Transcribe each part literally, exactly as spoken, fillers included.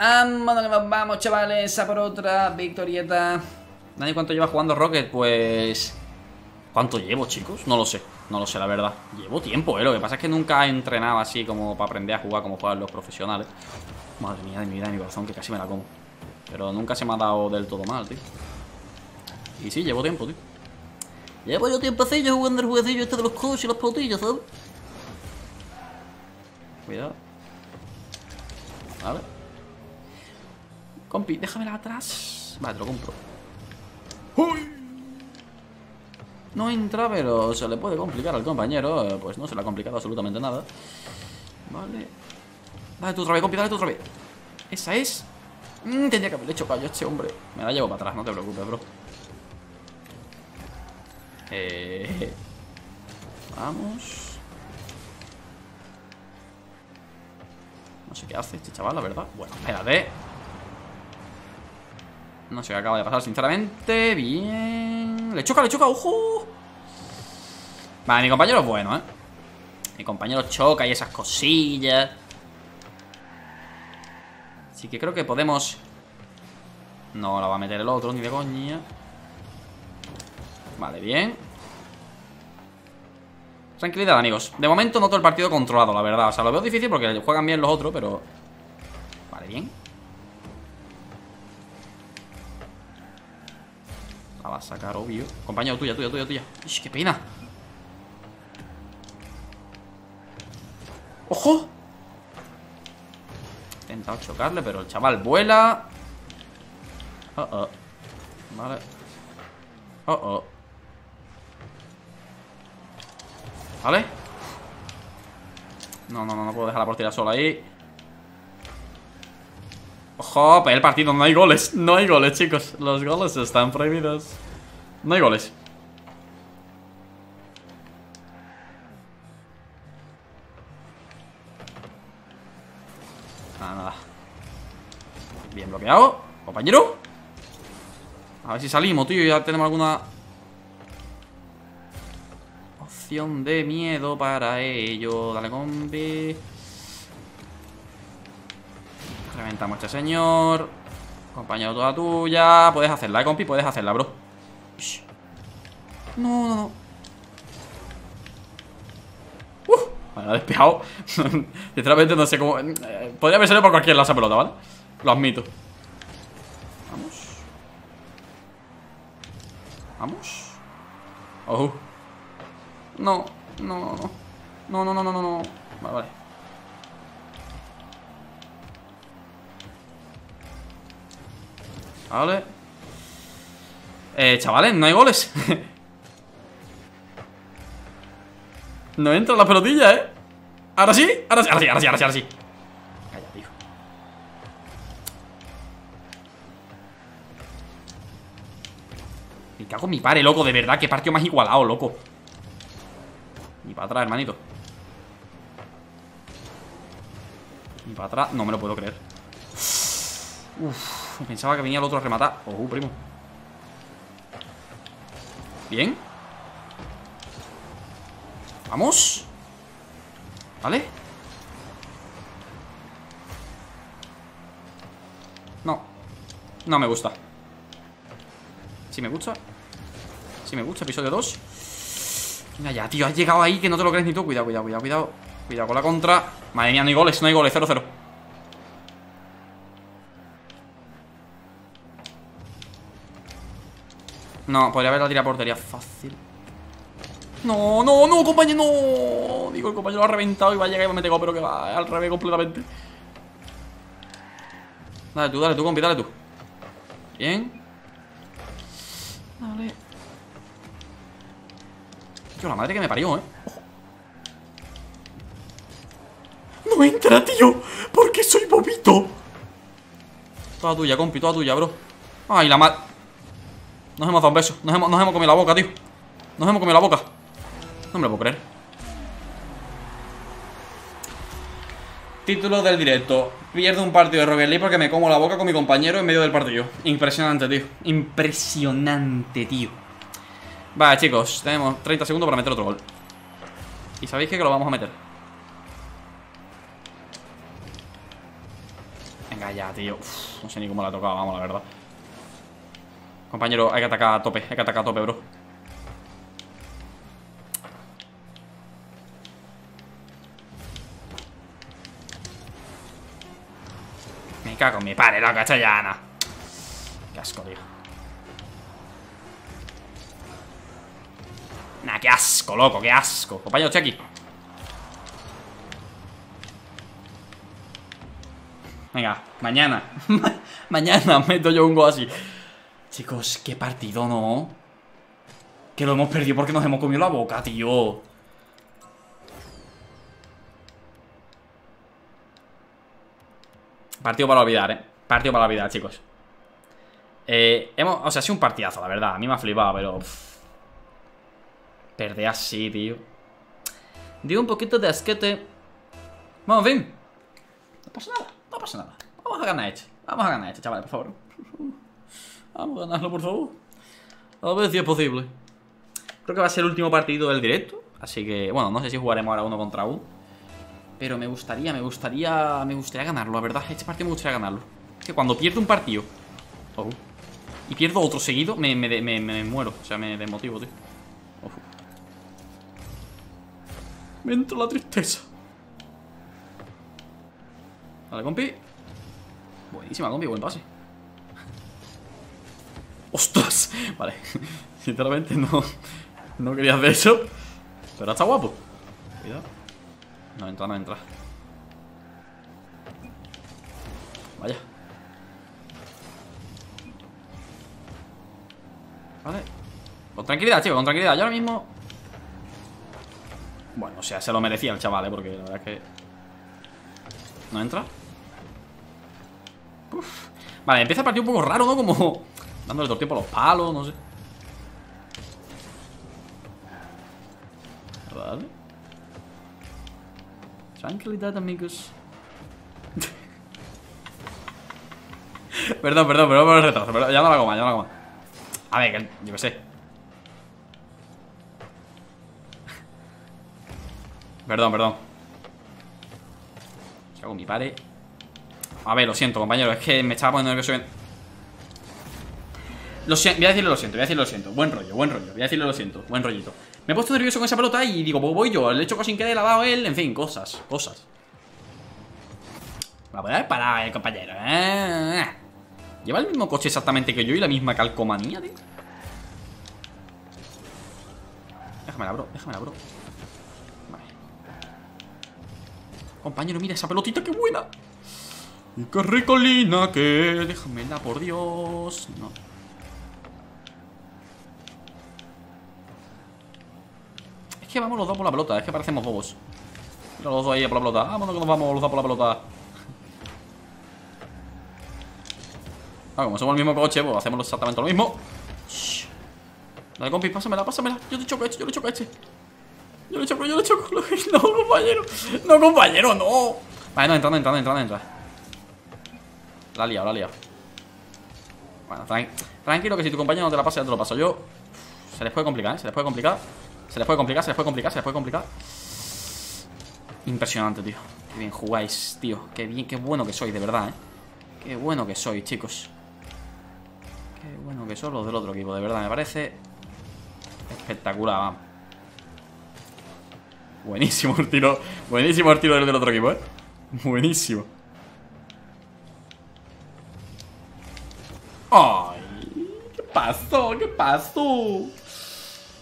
Vamos, vamos, chavales, a por otra victorieta. ¿Nadie cuánto lleva jugando Rocket? Pues... ¿Cuánto llevo, chicos? No lo sé, no lo sé, la verdad. Llevo tiempo, eh, lo que pasa es que nunca he entrenado así como para aprender a jugar como juegan los profesionales. Madre mía de mi vida, de mi corazón, que casi me la como. Pero nunca se me ha dado del todo mal, tío. Y sí, llevo tiempo, tío. Llevo yo tiempecillo jugando el jueguecillo este de los coches y las pelotillas, ¿sabes? Cuidado. Vale. Compi, déjamela atrás. Vale, te lo compro. ¡Uy! No entra, pero se le puede complicar al compañero. Pues no se le ha complicado absolutamente nada. Vale. Dale tú otra vez, compi, dale tú otra vez. Esa es. Mm, tendría que haberle hecho callo a este hombre. Me la llevo para atrás, no te preocupes, bro. Eh... Vamos. No sé qué hace este chaval, la verdad. Bueno, espérate. No sé qué acaba de pasar, sinceramente. Bien. Le choca, le choca, ojo. Vale, mi compañero es bueno, eh. Mi compañero choca y esas cosillas. Así que creo que podemos... No la va a meter el otro, ni de coña. Vale, bien. Tranquilidad, amigos. De momento noto el partido controlado, la verdad. O sea, lo veo difícil porque juegan bien los otros, pero... Vale, bien. La va a sacar, obvio. Compañero, tuya, tuya, tuya, tuya. Ish, qué pena. ¡Ojo! He intentado chocarle, pero el chaval vuela. Oh, oh. Vale. Oh, oh. ¿Vale? No, no, no, no puedo dejar la portería sola ahí. ¡Ojo! El partido, no hay goles. No hay goles, chicos. Los goles están prohibidos. No hay goles. Nada, nada. Bien bloqueado, compañero. A ver si salimos, tío. Ya tenemos alguna... de miedo para ello. Dale, combi. Reventamos a este señor. Compañero, toda tuya. Puedes hacerla, eh, compi, puedes hacerla, bro. Shh. No, no, no. Uf, me la ha despejado. Sinceramente no sé cómo. Podría haber salido por cualquier lado esa pelota, ¿vale? Lo admito. Vamos. Vamos. Oh. No, no, no, no, no, no, no, no. Vale, vale. Vale. Eh, chavales, no hay goles. No entra la pelotilla, eh. Ahora sí, ahora sí, ahora sí, ahora sí, ahora sí, ahora sí. Calla, tío. Me cago en mi padre, loco, de verdad. Qué partido más igualado, loco. Ni para atrás, hermanito. Ni para atrás. No me lo puedo creer. Uf, pensaba que venía el otro a rematar. Oh, primo. Bien. Vamos. Vale. No. No me gusta. Sí me gusta. Sí me gusta, episodio dos. Mira ya, tío, has llegado ahí que no te lo crees ni tú. Cuidado, cuidado, cuidado, cuidado. Cuidado con la contra. Madre mía, no hay goles, no hay goles, cero cero. No, podría haberla tirado a portería fácil. No, no, no, compañero, no. Digo, el compañero lo ha reventado y va a llegar y va a meter gol, pero que va al revés completamente. Dale tú, dale tú, compi, dale tú. Bien. Dale. Tío, la madre que me parió, eh. Ojo. No entra, tío. Porque soy bobito. Toda tuya, compi, toda tuya, bro. Ay, la madre. Nos hemos dado un beso. Nos hemos, nos hemos comido la boca, tío. Nos hemos comido la boca. No me lo puedo creer. Título del directo. Pierdo un partido de Rocket League porque me como la boca con mi compañero en medio del partido. Impresionante, tío. Impresionante, tío. Vale, chicos, tenemos treinta segundos para meter otro gol. Y sabéis que, que lo vamos a meter. Venga ya, tío. Uf, no sé ni cómo la tocaba, vamos, la verdad. Compañero, hay que atacar a tope. Hay que atacar a tope, bro. Me cago en mi padre, loca, chayana. Qué asco, tío. Nah, qué asco, loco, qué asco. Compañero, estoy aquí. Venga, mañana. Mañana meto yo un gol así. Chicos, qué partido, ¿no? Que lo hemos perdido porque nos hemos comido la boca, tío. Partido para olvidar, eh. Partido para olvidar, chicos. Eh, hemos, o sea, ha sido un partidazo, la verdad. A mí me ha flipado, pero... Pff. Perder así, tío. Dio un poquito de asquete. Bueno, en fin. No pasa nada, no pasa nada. Vamos a ganar esto. Vamos a ganar esto, chavales, por favor. Vamos a ganarlo, por favor. A ver si es posible. Creo que va a ser el último partido del directo. Así que, bueno, no sé si jugaremos ahora uno contra uno. Pero me gustaría, me gustaría Me gustaría ganarlo, la verdad, este partido me gustaría ganarlo. Es que cuando pierdo un partido oh, y pierdo otro seguido me, me, me, me, me muero, o sea, me desmotivo, tío. oh. Me entra la tristeza. Vale, compi. Buenísima, compi, buen pase. ¡Ostras! Vale, sinceramente no No quería hacer eso, pero está guapo. Cuidado. No entra, no entra. Vaya. Vale. Con tranquilidad, chicos, con tranquilidad. Yo ahora mismo... Bueno, o sea, se lo merecía el chaval, ¿eh? Porque la verdad es que... ¿No entra? Uf. Vale, empieza el partido un poco raro, ¿no? Como dándole todo el tiempo a los palos, no sé. Vale. Tranquilidad, amigos. Perdón, perdón, perdón por el retraso, perdón. Ya no la hago más, ya no la hago más. A ver, yo qué sé. Perdón, perdón. ¿Qué hago mi pare? A ver, lo siento, compañero. Es que me estaba poniendo nervioso en... Lo si... Voy a decirle lo siento, voy a decirle lo siento. Buen rollo, buen rollo. Voy a decirle lo siento, buen rollito. Me he puesto nervioso con esa pelota y digo, pues voy yo. Le he hecho cosas sin querer, la ha dado él, en fin, cosas, cosas. Me va a poder parar el compañero, ¿eh? Lleva el mismo coche exactamente que yo y la misma calcomanía, tío. Déjamela, bro, déjamela, bro. Vale. Compañero, mira esa pelotita, qué buena. Y qué ricolina que... Déjamela, por Dios. No. Es que vamos los dos por la pelota, es que parecemos bobos. Mira los dos ahí por la pelota. Vámonos que nos vamos los dos por la pelota. Ah, como somos el mismo coche, pues hacemos exactamente lo mismo. Shh. Dale, compi, pásamela, pásamela. Yo te choco a este, yo le choco a este. Yo le choco, yo le choco. No, compañero. No, compañero, no. Vale, no, entra, no, entra, no, entra, no, entra. La ha liado, la ha liado. Bueno, tranqui tranquilo que si tu compañero no te la pasa, ya te lo paso yo. Uf, se les puede complicar, ¿eh? Se les puede complicar. Se les puede complicar, se les puede complicar, se les puede complicar. Impresionante, tío. Qué bien jugáis, tío. Qué bien, qué bueno que sois, de verdad, eh. Qué bueno que sois, chicos. Qué bueno que sois los del otro equipo, de verdad, me parece espectacular, vamos. Buenísimo el tiro. Buenísimo el tiro del otro equipo, eh. Buenísimo. Ay, ¿qué pasó? ¿Qué pasó?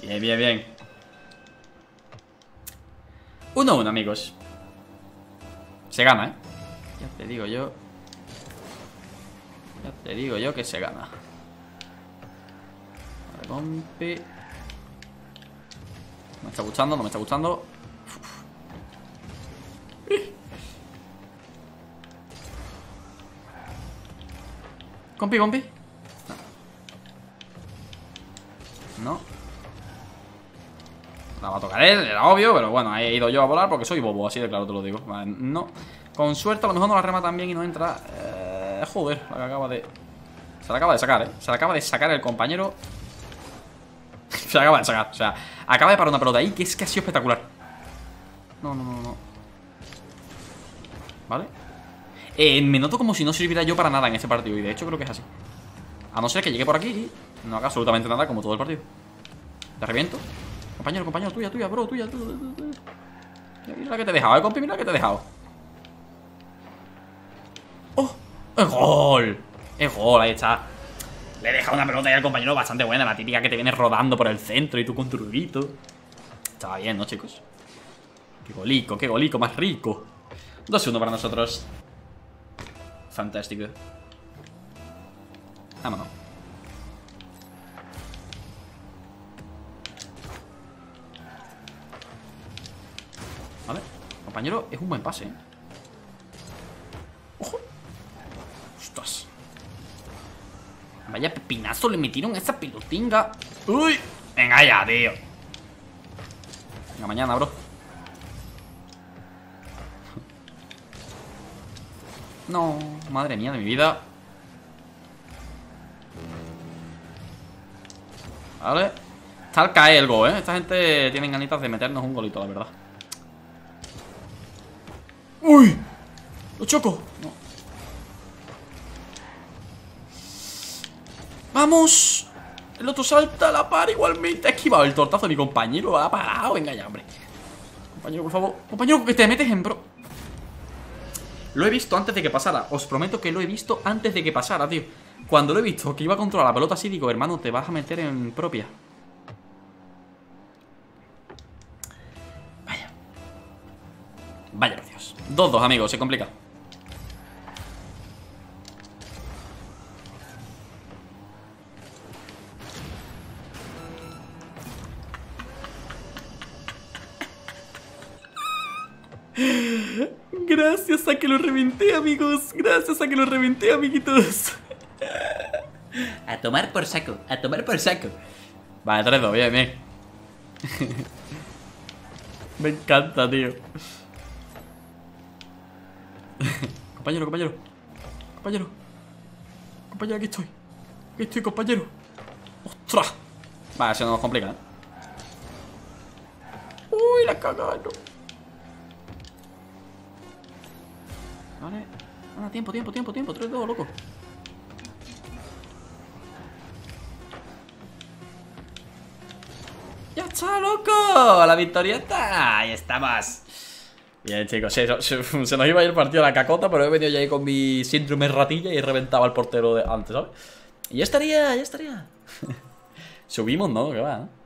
Bien, bien, bien. uno a uno, amigos. Se gana, ¿eh? Ya te digo yo. Ya te digo yo que se gana. Vale, compi. No me está gustando, no me está gustando. Compi, compi. No. No. La va a tocar él, era obvio, pero bueno, he ido yo a volar porque soy bobo, así de claro te lo digo. Vale, no. Con suerte a lo mejor no la remata bien y no entra. Eh, joder, la que acaba de... Se la acaba de sacar, eh. Se la acaba de sacar el compañero. Se la acaba de sacar, o sea, acaba de parar una pelota ahí que es que ha sido espectacular. No, no, no, no. Vale. eh, me noto como si no sirviera yo para nada en este partido. Y de hecho creo que es así. A no ser que llegue por aquí y no haga absolutamente nada como todo el partido. Te reviento. Compañero, compañero, tuya, tuya, bro, tuya, tuya, tuya. Mira la que te he dejado, eh, compi, mira la que te he dejado. ¡Oh! ¡Es gol! ¡Es gol! Ahí está. Le he dejado una pelota ahí al compañero bastante buena. La típica que te viene rodando por el centro y tú con tu ruidito. Estaba bien, ¿no, chicos? ¡Qué golico, qué golico más rico! dos uno para nosotros. Fantástico. Vámonos. Vale, compañero, es un buen pase, ¿eh? ¡Ojo! ¡Ostras! Vaya pepinazo le metieron a esa pelotinga. ¡Uy! Venga ya, tío. Venga, mañana, bro. No, madre mía de mi vida. Vale. Está al caer el gol, ¿eh? Esta gente tiene ganitas de meternos un golito, la verdad. ¡Uy! ¡Lo choco! No. ¡Vamos! El otro salta a la par igualmente. Ha esquivado el tortazo de mi compañero. Ha parado. Venga ya, hombre. Compañero, por favor. Compañero, que te metes en pro. Lo he visto antes de que pasara. Os prometo que lo he visto antes de que pasara, tío. Cuando lo he visto que iba a controlar la pelota así, digo, hermano, te vas a meter en propia. Vaya. Vaya, tío. dos dos, amigos, se complica. Gracias a que lo reventé, amigos. Gracias a que lo reventé, amiguitos. A tomar por saco, a tomar por saco. Vale, tres dos, bien, bien. Me encanta, tío. Compañero, compañero. Compañero. Compañero, aquí estoy. Aquí estoy, compañero. ¡Ostras! Vale, eso nos complica, ¿eh? Uy, la cagaron. Vale. Ah, tiempo, tiempo, tiempo, tiempo. tres dos, loco. ¡Ya está, loco! ¡La victorieta! Ahí estamos. Bien, chicos, se, se, se nos iba a ir el partido a la cacota, pero he venido ya ahí con mi síndrome ratilla y he reventado al portero de antes, ¿sabes? Y ya estaría, ya estaría. Subimos, ¿no? ¿Qué va?